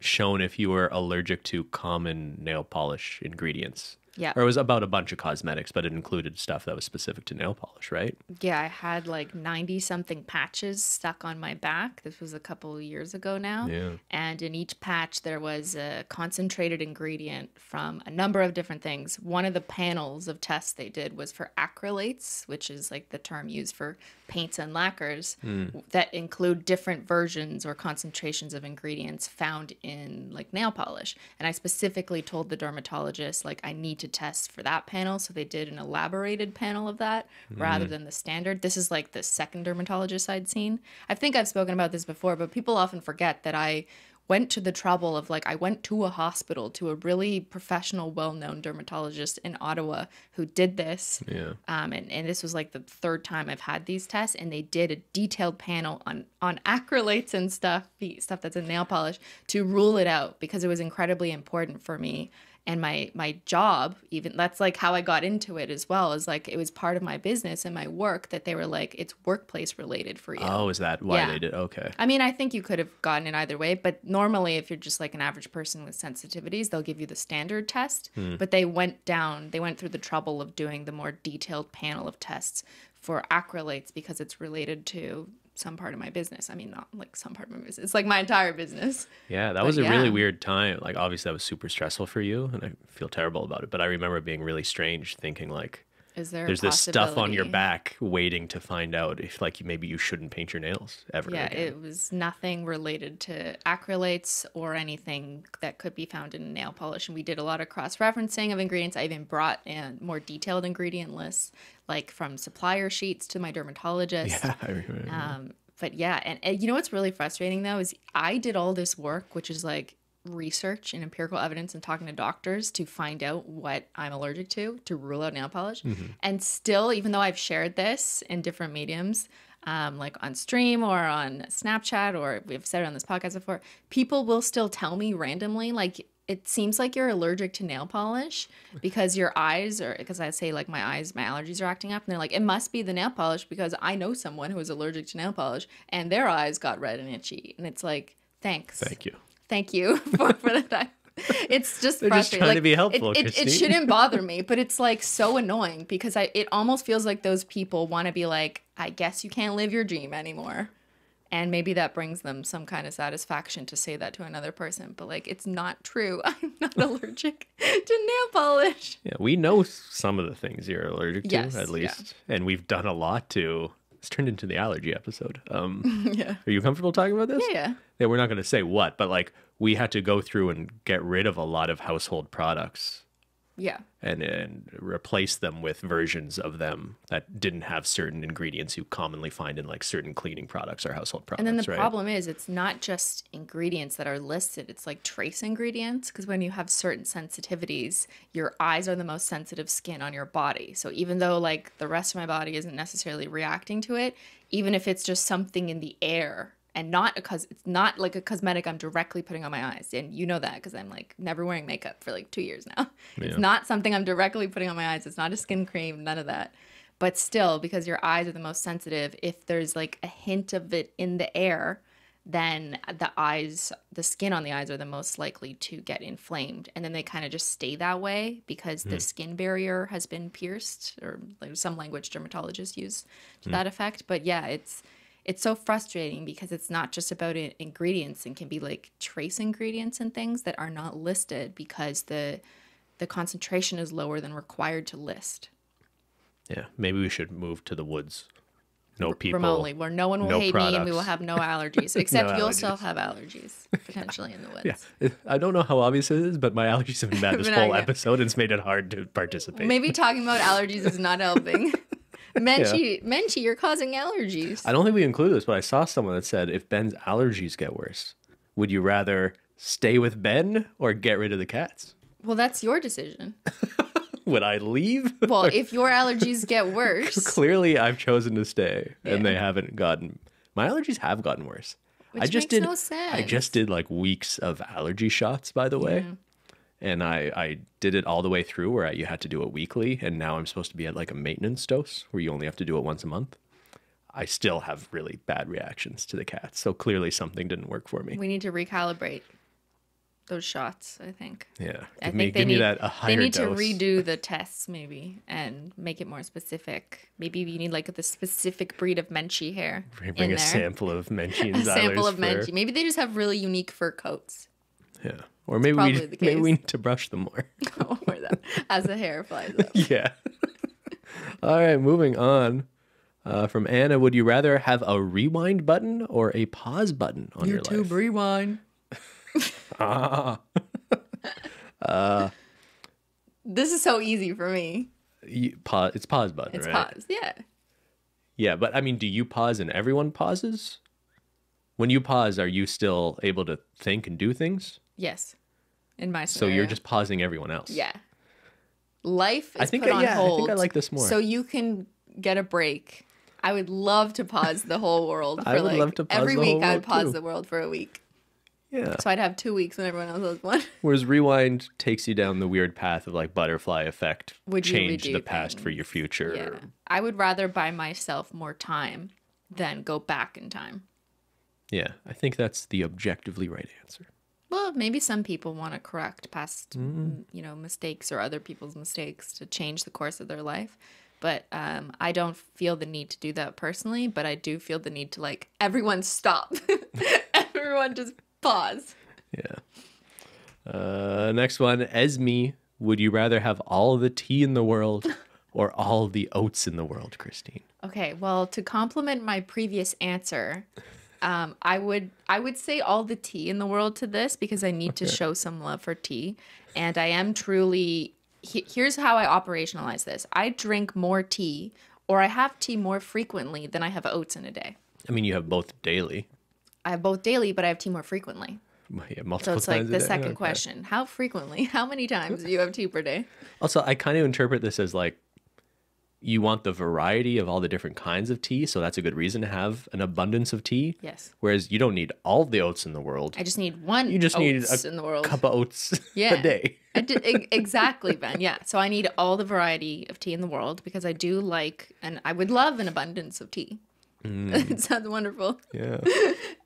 shown if you were allergic to common nail polish ingredients. Yeah. Or it was about a bunch of cosmetics, but it included stuff that was specific to nail polish, right? Yeah, I had like ninety something patches stuck on my back. This was a couple of years ago now. Yeah. And in each patch, there was a concentrated ingredient from a number of different things. One of the panels of tests they did was for acrylates, which is like the term used for paints and lacquers mm. that include different versions or concentrations of ingredients found in like nail polish. And I specifically told the dermatologist, like, I need to test for that panel. So they did an elaborated panel of that mm. rather than the standard. This is like the second dermatologist I'd seen. I think I've spoken about this before, but people often forget that I went to the trouble of like, I went to a hospital, to a really professional, well-known dermatologist in Ottawa who did this. Yeah. Um, and, and this was like the third time I've had these tests, and they did a detailed panel on, on acrylates and stuff, stuff that's in nail polish, to rule it out, because it was incredibly important for me. And my, my job, even, that's like how I got into it as well, is like it was part of my business and my work that they were like, it's workplace related for you. Oh, is that why yeah. they did? Okay. I mean, I think you could have gotten it either way, but normally if you're just like an average person with sensitivities, they'll give you the standard test, hmm. but they went down, they went through the trouble of doing the more detailed panel of tests for acrylates because it's related to some part of my business. I mean, not like some part of my business. It's like my entire business. Yeah, that but was a yeah. really weird time. Like, obviously, that was super stressful for you, and I feel terrible about it. But I remember it being really strange, thinking like, is there there's this stuff on your back waiting to find out if, like, you, maybe you shouldn't paint your nails ever Yeah, again. It was nothing related to acrylates or anything that could be found in nail polish. And we did a lot of cross-referencing of ingredients. I even brought in more detailed ingredient lists, like from supplier sheets to my dermatologist. Yeah, I remember. Um, but yeah, and, and you know what's really frustrating, though, is I did all this work, which is like research and empirical evidence and talking to doctors to find out what I'm allergic to, to rule out nail polish. Mm-hmm. And still, even though I've shared this in different mediums, um, like on stream or on Snapchat, or we've said it on this podcast before, people will still tell me randomly, like, it seems like you're allergic to nail polish because your eyes are, because I say like my eyes, my allergies are acting up, and they're like, it must be the nail polish, because I know someone who is allergic to nail polish and their eyes got red and itchy. And it's like, thanks. Thank you. Thank you for, for that. It's just frustrating. Just trying like, to be helpful, it, it, it shouldn't bother me, but it's like so annoying because I it almost feels like those people want to be like, I guess you can't live your dream anymore. And maybe that brings them some kind of satisfaction to say that to another person. But like, it's not true. I'm not allergic to nail polish. Yeah, we know some of the things you're allergic to, yes, at least. Yeah. And we've done a lot to... It's turned into the allergy episode. Um, yeah. Are you comfortable talking about this? Yeah, yeah. Yeah, we're not going to say what, but like we had to go through and get rid of a lot of household products. Yeah. And, and replace them with versions of them that didn't have certain ingredients you commonly find in like certain cleaning products or household products. And then the right? problem is it's not just ingredients that are listed. It's like trace ingredients, because when you have certain sensitivities, your eyes are the most sensitive skin on your body. So even though like the rest of my body isn't necessarily reacting to it, even if it's just something in the air, and not because it's not like a cosmetic I'm directly putting on my eyes. And you know that because I'm like never wearing makeup for like two years now. Yeah. It's not something I'm directly putting on my eyes. It's not a skin cream, none of that. But still, because your eyes are the most sensitive, if there's like a hint of it in the air, then the eyes, the skin on the eyes are the most likely to get inflamed. And then they kind of just stay that way because mm. the skin barrier has been pierced, or like some language dermatologists use to mm. that effect. But yeah, it's... It's so frustrating because it's not just about ingredients, and can be like trace ingredients and things that are not listed because the the concentration is lower than required to list. Yeah, maybe we should move to the woods. No people. Remotely, where no one will no hate products. Me and we will have no allergies, except no you'll allergies. Still have allergies potentially yeah. in the woods. Yeah. I don't know how obvious it is, but my allergies have been bad this whole episode, and it's made it hard to participate. Maybe talking about allergies is not helping. Menchie, yeah. Menchie, you're causing allergies. I don't think we included this, but I saw someone that said, if Ben's allergies get worse, would you rather stay with Ben or get rid of the cats? Well, that's your decision. Would I leave? Well, if your allergies get worse. Clearly, I've chosen to stay, yeah. and they haven't gotten... My allergies have gotten worse. Which I just makes did, no sense. I just did like weeks of allergy shots, by the way. Yeah. And I, I did it all the way through where I, you had to do it weekly. And now I'm supposed to be at like a maintenance dose where you only have to do it once a month. I still have really bad reactions to the cats. So clearly something didn't work for me. We need to recalibrate. those shots, I think. Yeah. I give think me, they give need, me that a higher dose. They need dose. to redo the tests maybe and make it more specific. Maybe you need like the specific breed of Menchie hair. Bring in a there. sample of Menchie and Zyler's A sample of fur. Menchie. Maybe they just have really unique fur coats. Yeah. Or maybe we, maybe we need to brush them more. or that, as the hair flies up. Yeah. All right, moving on. Uh, from Anna, would you rather have a rewind button or a pause button on YouTube your life? YouTube rewind. ah. uh, this is so easy for me. You, pause, it's pause button, it's right? It's pause, yeah. Yeah, but I mean, do you pause and everyone pauses? When you pause, are you still able to think and do things? Yes, in my scenario. So you're just pausing everyone else? Yeah. Life is I think put I, on yeah, hold. I think I like this more. So you can get a break. I would love to pause the whole world. For I would like, love to pause every the week. Whole I would pause too. the world for a week. Yeah. So I'd have two weeks when everyone else has one. Whereas rewind takes you down the weird path of like butterfly effect. Would change you the past things? for your future? Yeah. I would rather buy myself more time than go back in time. Yeah, I think that's the objectively right answer. Well, maybe some people want to correct past, mm. you know, mistakes or other people's mistakes to change the course of their life. But um, I don't feel the need to do that personally, but I do feel the need to, like, everyone stop. Everyone just pause. Yeah. Uh, next one, Esme, would you rather have all the tea in the world or all the oats in the world, Christine? Okay, well, to complement my previous answer, um, I would I would say all the tea in the world to this because I need okay. to show some love for tea. And I am truly... Here's how I operationalize this. I drink more tea, or I have tea more frequently than I have oats in a day. I mean, you have both daily. I have both daily, but I have tea more frequently. Yeah, multiple times a day. So it's like the second question. How frequently? How many times do you have tea per day? Also, I kind of interpret this as like you want the variety of all the different kinds of tea, so that's a good reason to have an abundance of tea. Yes. Whereas you don't need all the oats in the world. I just need one. You just need a in the world. cup of oats yeah. a day. I did, exactly, Ben. Yeah. So I need all the variety of tea in the world because I do like, and I would love an abundance of tea. Mm. It sounds wonderful. Yeah.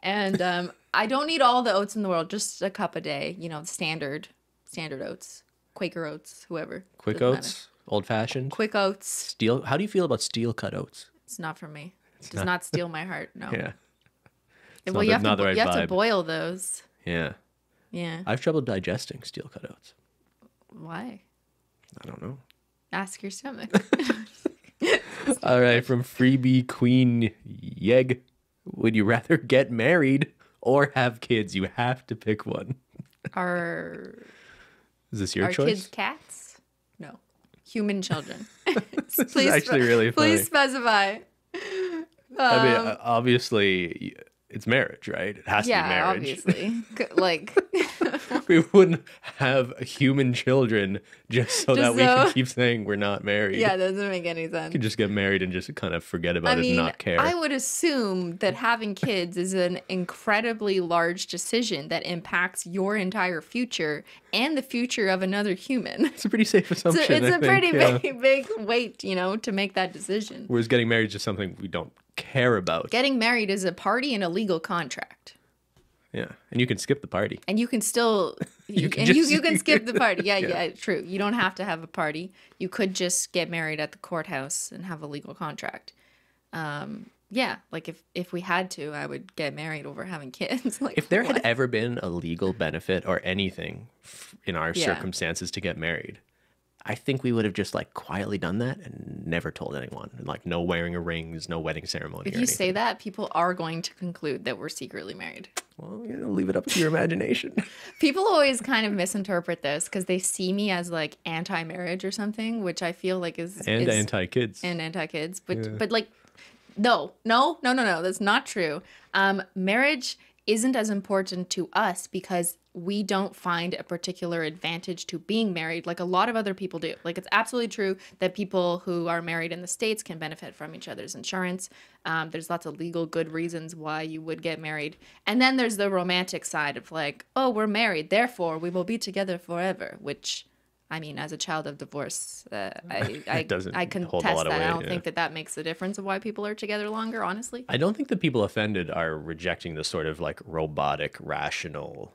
And um, I don't need all the oats in the world, just a cup a day, you know, standard, standard oats, Quaker oats, whoever. Quick oats, old fashioned. Quick oats. Steel. How do you feel about steel cut oats? It's not for me. It does not, not steal my heart. No. Yeah. It's well, not you, the, have, not to, the right you have to boil those. Yeah. Yeah. I have trouble digesting steel cut oats. Why? I don't know. Ask your stomach. All right, from Freebie Queen Yeg, would you rather get married or have kids? You have to pick one. Are is this your are choice? Are kids cats? No, human children. This please is actually really funny. Please specify. Um, I mean, obviously, it's marriage, right? It has yeah, to be marriage. Yeah, obviously. Like. We wouldn't have human children just so just that we so... can keep saying we're not married. Yeah, that doesn't make any sense. You could just get married and just kind of forget about I it mean, and not care. I would assume that having kids is an incredibly large decision that impacts your entire future and the future of another human. It's a pretty safe assumption. So it's I a think, pretty yeah. big, big weight, you know, to make that decision. Whereas getting married is just something we don't care about. Getting married is a party and a legal contract. Yeah, and you can skip the party. And you can still, you can, and just, you, you can skip the party. Yeah, yeah, yeah, true. You don't have to have a party. You could just get married at the courthouse and have a legal contract. Um, yeah, like if, if we had to, I would get married over having kids. Like, if there what? had ever been a legal benefit or anything in our yeah. circumstances to get married, I think we would have just like quietly done that and never told anyone. And like no wearing of rings, no wedding ceremony. If you say that, people are going to conclude that we're secretly married. Well, you know, leave it up to your imagination. People always kind of misinterpret this because they see me as like anti-marriage or something, which I feel like is... And anti-kids. And anti-kids. But, yeah. but like, no, no, no, no, no. That's not true. Um, marriage isn't as important to us because we don't find a particular advantage to being married like a lot of other people do. Like, it's absolutely true that people who are married in the States can benefit from each other's insurance. Um, there's lots of legal good reasons why you would get married. And then there's the romantic side of like, oh, we're married, therefore we will be together forever, which... I mean, as a child of divorce, uh, I I, doesn't I contest hold a lot that. Of weight, I don't yeah. think that that makes the difference of why people are together longer, honestly. I don't think the people offended are rejecting the sort of like robotic, rational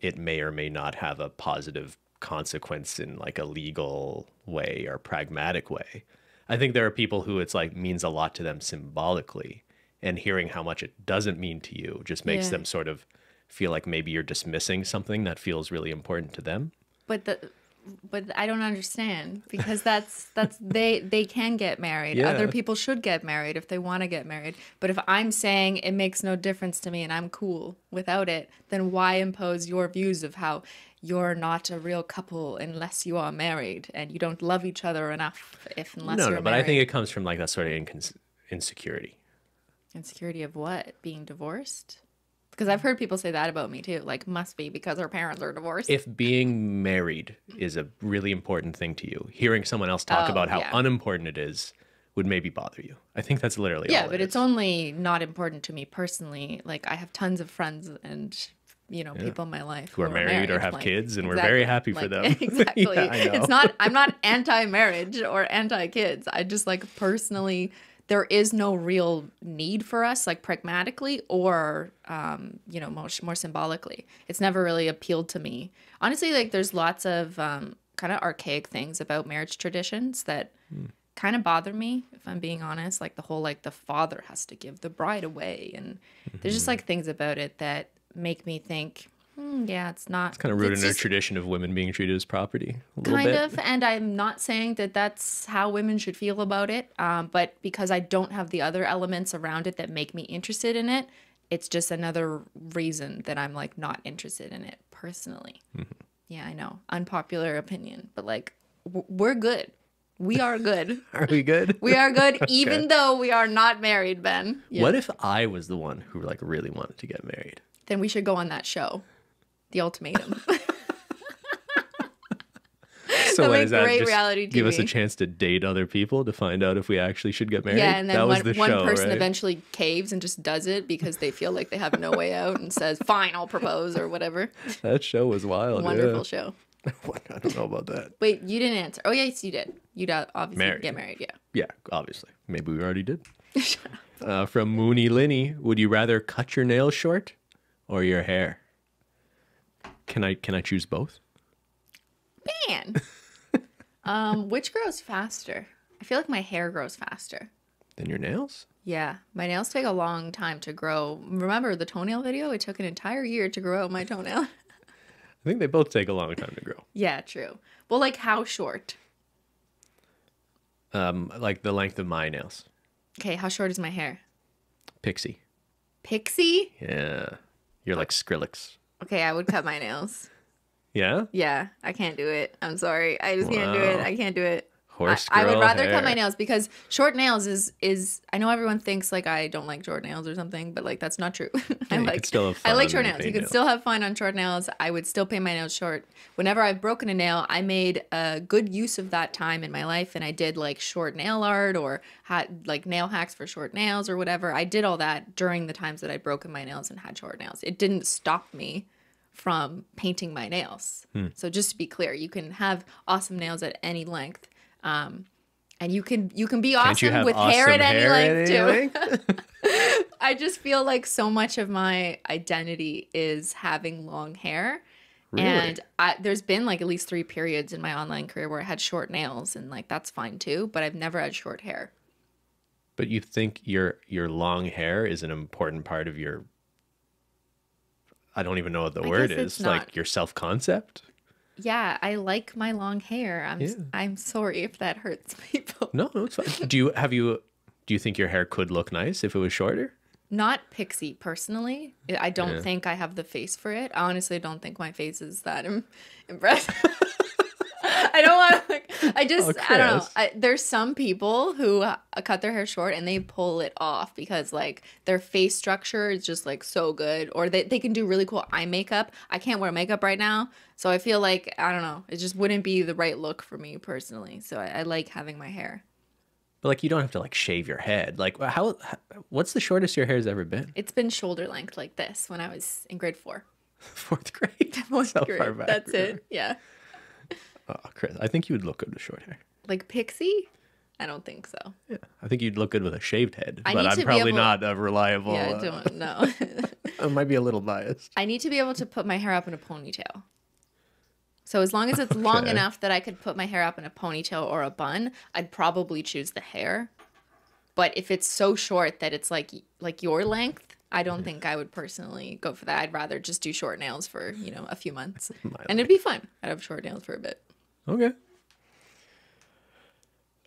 it may or may not have a positive consequence in like a legal way or pragmatic way. I think there are people who it's like means a lot to them symbolically, and hearing how much it doesn't mean to you just makes yeah. them sort of feel like maybe you're dismissing something that feels really important to them. But the but I don't understand, because that's that's they they can get married. Yeah. Other people should get married if they want to get married. But if I'm saying it makes no difference to me and I'm cool without it, then why impose your views of how you're not a real couple unless you are married, and you don't love each other enough if unless no, you're no, married. No, but I think it comes from like that sort of incons insecurity. Insecurity of what? Being divorced? Because I've heard people say that about me too. Like, must be because our parents are divorced. If being married is a really important thing to you, hearing someone else talk oh, about how yeah. unimportant it is would maybe bother you. I think that's literally yeah, all it but is. It's only not important to me personally. Like, I have tons of friends and you know, yeah. people in my life who, who are, are married, married or have like, kids, and exactly, we're very happy for like, them. Exactly. Yeah, I know. It's not, I'm not anti-marriage or anti-kids. I just like personally, there is no real need for us, like pragmatically or, um, you know, more, more symbolically. It's never really appealed to me. Honestly, like there's lots of um, kind of archaic things about marriage traditions that mm. kind of bother me, if I'm being honest. Like the whole, like the father has to give the bride away. And mm-hmm. there's just like things about it that make me think, hmm, yeah, it's not. It's kind of rooted in a tradition of women being treated as property. A little bit. Kind of, and I'm not saying that that's how women should feel about it, um, but because I don't have the other elements around it that make me interested in it, it's just another reason that I'm like not interested in it personally. Mm-hmm. Yeah, I know, unpopular opinion, but like w we're good. We are good. Are we good? We are good, okay. Even though we are not married, Ben. Yeah. What if I was the one who like really wanted to get married? Then we should go on that show, The Ultimatum. So what is that? Great reality T V. Give us a chance to date other people to find out if we actually should get married. Yeah, and then that one, was the one show, person right? eventually caves and just does it because they feel like they have no way out and says, "Fine, I'll propose" or whatever. That show was wild. Wonderful yeah. show. I don't know about that. Wait, you didn't answer. Oh yes, you did. You obviously married. Get married. Yeah. Yeah, obviously. Maybe we already did. uh, from Mooney Linny, would you rather cut your nails short? Or your hair? Can I can I choose both? Man, um, which grows faster? I feel like my hair grows faster than your nails. Yeah, my nails take a long time to grow. Remember the toenail video? It took an entire year to grow out my toenail. I think they both take a long time to grow. Yeah, true. Well, like how short? Um, like the length of my nails. Okay, how short is my hair? Pixie. Pixie? Yeah. You're like Skrillex. Okay, I would cut my nails. Yeah? Yeah, I can't do it. I'm sorry. I just wow. can't do it. I can't do it. Horse I, I would rather hair. Cut my nails because short nails is, is, I know everyone thinks like I don't like short nails or something, but like that's not true. Yeah, I, like, still have fun I like short nails. You can nails. Still have fun on short nails. I would still paint my nails short. Whenever I've broken a nail, I made a good use of that time in my life, and I did like short nail art or had like nail hacks for short nails or whatever. I did all that during the times that I'd broken my nails and had short nails. It didn't stop me from painting my nails. Hmm. So just to be clear, you can have awesome nails at any length. Um, and you can you can be awesome with awesome hair at any hair length too. I just feel like so much of my identity is having long hair, really? And I, there's been like at least three periods in my online career where I had short nails, and like that's fine too. But I've never had short hair. But you think your your long hair is an important part of your? I don't even know what the I word is. Not. Like your self-concept. Yeah, I like my long hair. I'm yeah. I'm sorry if that hurts people. No, no, it's fine. Do you have you do you think your hair could look nice if it was shorter? Not pixie personally. I don't yeah. think I have the face for it. I honestly don't think my face is that im impressive. I don't want to like I just oh, I don't know. I, there's some people who uh, cut their hair short and they pull it off because like their face structure is just like so good, or they they can do really cool eye makeup. I can't wear makeup right now, so I feel like I don't know. It just wouldn't be the right look for me personally. So I, I like having my hair. But like you don't have to like shave your head. Like how, how? What's the shortest your hair's ever been? It's been shoulder length like this when I was in grade four. Fourth grade. Fourth so grade. Far back, That's remember. It. Yeah. Oh, Chris, I think you would look good with short hair. Like pixie? I don't think so. Yeah, I think you'd look good with a shaved head, I but I'm probably able... not a reliable. Yeah, I don't know. I might be a little biased. I need to be able to put my hair up in a ponytail. So as long as it's okay. long enough that I could put my hair up in a ponytail or a bun, I'd probably choose the hair. But if it's so short that it's like like your length, I don't mm. think I would personally go for that. I'd rather just do short nails for, you know, a few months. My and life. It'd be fun. I'd have short nails for a bit. Okay.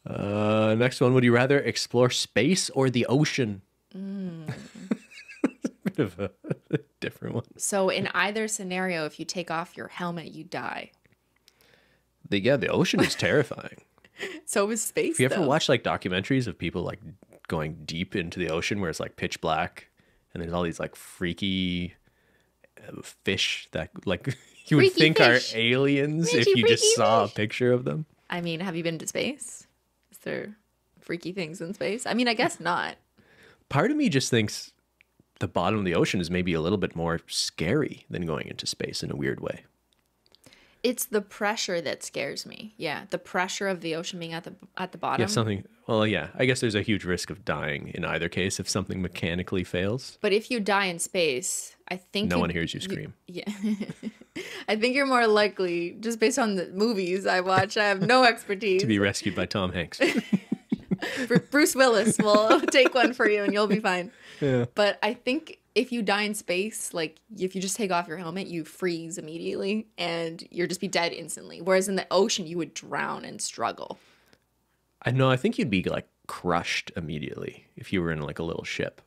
Uh, next one. Would you rather explore space or the ocean? Mm. Bit of a different one. So in either scenario, if you take off your helmet, you die. The, yeah, the ocean is terrifying. So is space. If you though. ever watch like documentaries of people like going deep into the ocean where it's like pitch black and there's all these like freaky uh, fish that like you freaky would think fish. are aliens freaky, if you just saw fish. a picture of them. I mean, have you been to space? Is there freaky things in space? I mean, I guess not. Part of me just thinks the bottom of the ocean is maybe a little bit more scary than going into space in a weird way. It's the pressure that scares me. Yeah, the pressure of the ocean being at the at the bottom. Yeah, something. Well, yeah, I guess there's a huge risk of dying in either case if something mechanically fails. But if you die in space, I think no you, one hears you scream. You, yeah, I think you're more likely, just based on the movies I watch. I have no expertise to be rescued by Tom Hanks. Bruce Willis will take one for you and you'll be fine. Yeah. But I think if you die in space, like if you just take off your helmet, you freeze immediately and you'll just be dead instantly. Whereas in the ocean, you would drown and struggle. I know. I think you'd be like crushed immediately if you were in like a little ship.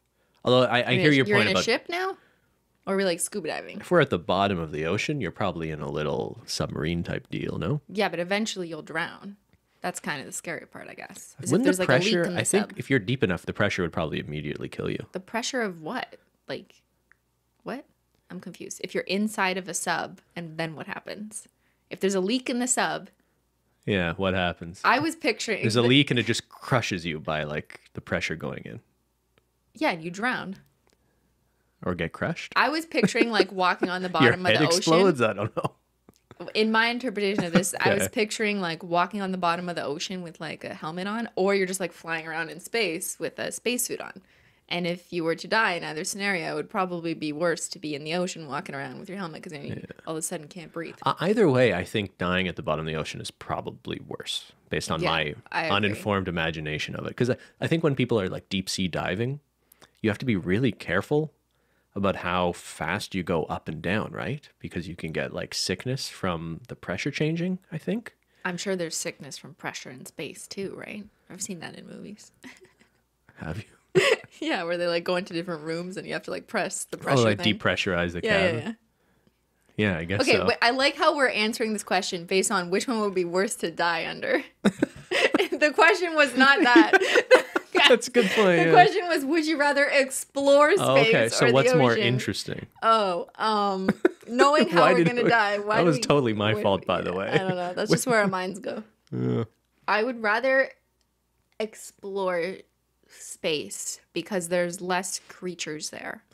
Although I, I hear your point about... You're in a ship now? Or are we like scuba diving? If we're at the bottom of the ocean, you're probably in a little submarine type deal, no? Yeah, but eventually you'll drown. That's kind of the scary part, I guess. Wouldn't the like pressure, a leak in the I sub. think if you're deep enough, the pressure would probably immediately kill you. The pressure of what? Like, what? I'm confused. If you're inside of a sub, and then what happens? If there's a leak in the sub. Yeah, what happens? I was picturing. There's a the, leak and it just crushes you by like the pressure going in. Yeah, and you drown. Or get crushed. I was picturing like walking on the bottom Your head of the explodes, ocean. I don't know. In my interpretation of this, okay. I was picturing like walking on the bottom of the ocean with like a helmet on, or you're just like flying around in space with a spacesuit on. And if you were to die in either scenario, it would probably be worse to be in the ocean walking around with your helmet because then you yeah. all of a sudden can't breathe. Uh, either way, I think dying at the bottom of the ocean is probably worse based on yeah, my uninformed imagination of it. Because I, I think when people are like deep sea diving, you have to be really careful about how fast you go up and down, right? Because you can get like sickness from the pressure changing, I think. I'm sure there's sickness from pressure in space too, right? I've seen that in movies. Have you? Yeah, where they like go into different rooms and you have to like press the pressure. Oh, like thing. depressurize the yeah, cabin. Yeah, yeah. yeah, I guess okay, so. Okay, wait, I like how we're answering this question based on which one would be worse to die under. The question was not that. That's a good point. The yeah. question was, would you rather explore space oh, okay. so or the ocean? Okay, so what's more interesting? Oh, um, knowing how we're going to we, die. Why that was we, totally my fault, we, by yeah, the way. I don't know. That's just where our minds go. Yeah. I would rather explore space because there's less creatures there.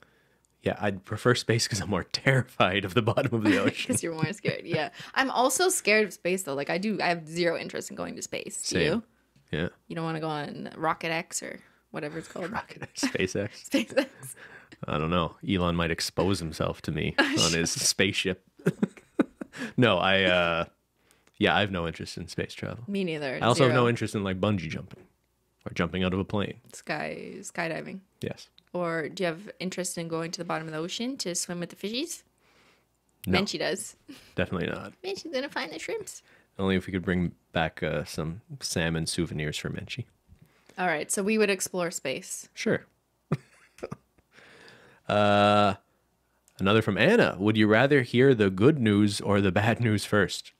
Yeah, I'd prefer space because I'm more terrified of the bottom of the ocean. Because you're more scared, yeah. I'm also scared of space, though. Like, I do. I have zero interest in going to space. Same. Do you? Yeah. You don't want to go on Rocket X or whatever it's called. Rocket X, SpaceX. SpaceX. I don't know. Elon might expose himself to me on his spaceship. No, I, uh, yeah, I have no interest in space travel. Me neither. I also Zero. have no interest in like bungee jumping or jumping out of a plane. Sky, skydiving. Yes. Or do you have interest in going to the bottom of the ocean to swim with the fishies? No. Menchie does. Definitely not. Menchie's going to find the shrimps. Only if we could bring back uh, some salmon souvenirs for Menchie. All right, so we would explore space. Sure. uh, another from Anna. Would you rather hear the good news or the bad news first?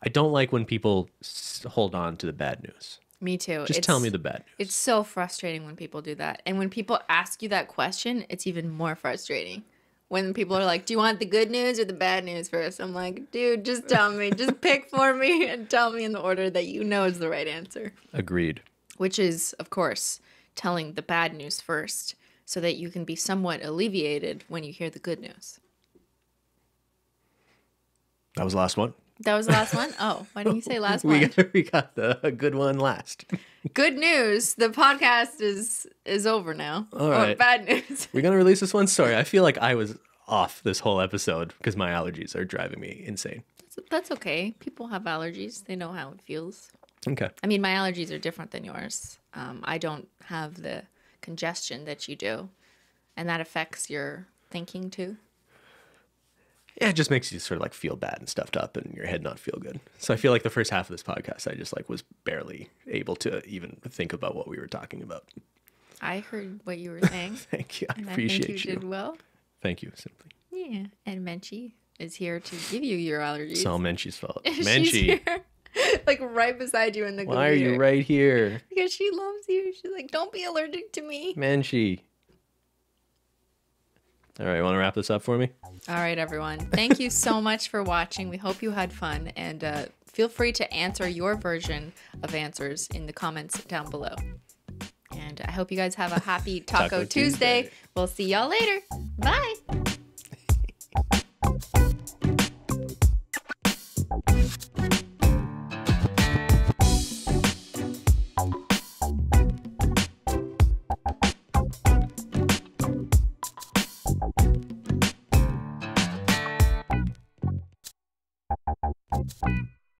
I don't like when people s hold on to the bad news. Me too. Just it's, tell me the bad news. It's so frustrating when people do that. And when people ask you that question, it's even more frustrating. When people are like, do you want the good news or the bad news first? I'm like, dude, just tell me. Just pick for me and tell me in the order that you know is the right answer. Agreed. Which is, of course, telling the bad news first so that you can be somewhat alleviated when you hear the good news. That was the last one. That was the last one? Oh, why didn't you say last we one? Got, we got the a good one last. Good news. The podcast is is over now. All right. Or bad news. We're going to release this one? Sorry, I feel like I was off this whole episode because my allergies are driving me insane. That's, that's okay. People have allergies. They know how it feels. Okay. I mean, my allergies are different than yours. Um, I don't have the congestion that you do. And that affects your thinking too? Yeah, it just makes you sort of like feel bad and stuffed up and your head not feel good. So I feel like the first half of this podcast, I just like was barely able to even think about what we were talking about. I heard what you were saying. Thank you. I and appreciate I think you. You did well. Thank you, Simply. Yeah. And Menchie is here to give you your allergies. It's all Menchie's fault. Menchie. She's here, like right beside you in the Why computer. Are you right here? Because she loves you. She's like, don't be allergic to me. Menchie. All right, you want to wrap this up for me? All right, everyone. Thank you so much for watching. We hope you had fun. And uh, feel free to answer your version of answers in the comments down below. And I hope you guys have a happy Taco, Taco Tuesday. Tuesday. We'll see y'all later. Bye.